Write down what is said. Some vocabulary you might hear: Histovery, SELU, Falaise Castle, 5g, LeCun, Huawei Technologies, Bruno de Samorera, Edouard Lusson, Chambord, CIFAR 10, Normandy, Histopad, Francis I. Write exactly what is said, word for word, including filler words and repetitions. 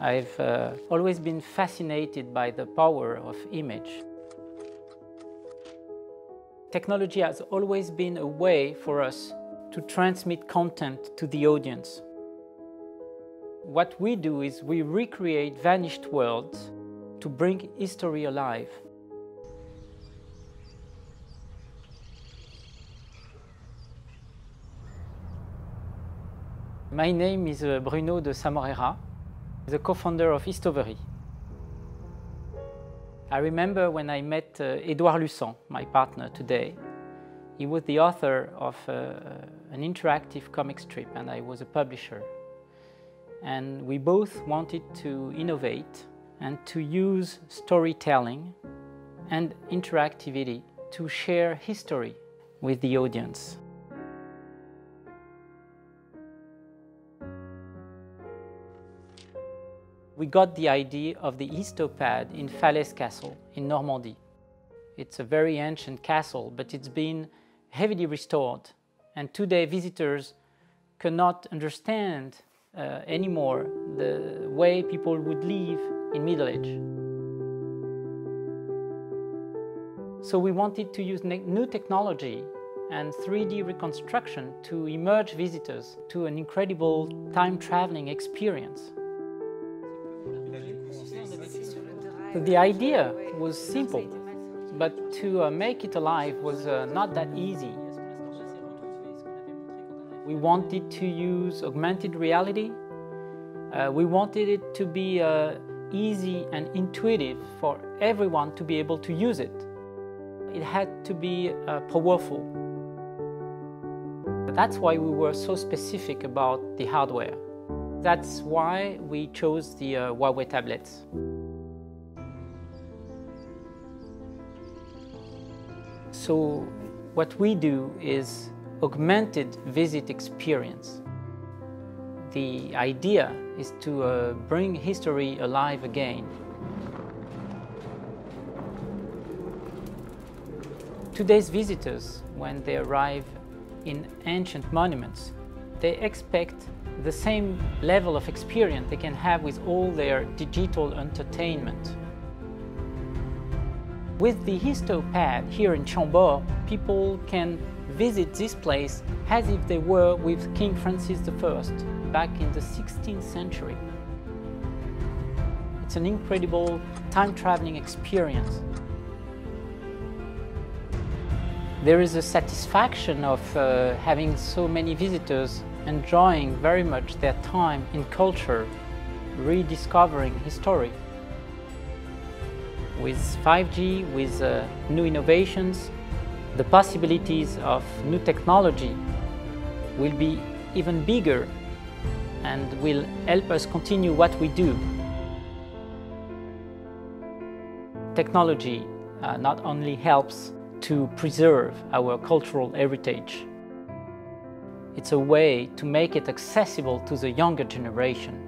I've uh, always been fascinated by the power of image. Technology has always been a way for us to transmit content to the audience. What we do is we recreate vanished worlds to bring history alive. My name is uh, Bruno de Samorera, the co-founder of Histovery. I remember when I met uh, Edouard Lusson, my partner today. He was the author of uh, an interactive comic strip and I was a publisher. And we both wanted to innovate and to use storytelling and interactivity to share history with the audience. We got the idea of the Histopad in Falaise Castle in Normandy. It's a very ancient castle, but it's been heavily restored. And today visitors cannot understand uh, anymore the way people would live in Middle Age. So we wanted to use new technology and three D reconstruction to immerse visitors to an incredible time-traveling experience. The idea was simple, but to uh, make it alive was uh, not that easy. We wanted to use augmented reality. Uh, we wanted it to be uh, easy and intuitive for everyone to be able to use it. It had to be uh, powerful. That's why we were so specific about the hardware. That's why we chose the uh, Huawei tablets. So what we do is augmented visit experience. The idea is to uh, bring history alive again. Today's visitors, when they arrive in ancient monuments, they expect the same level of experience they can have with all their digital entertainment. With the Histopad here in Chambord, people can visit this place as if they were with King Francis the First back in the sixteenth century. It's an incredible time-traveling experience. There is a satisfaction of uh, having so many visitors enjoying very much their time in culture, rediscovering history. With five G, with uh, new innovations, the possibilities of new technology will be even bigger and will help us continue what we do. Technology uh, not only helps to preserve our cultural heritage, it's a way to make it accessible to the younger generation.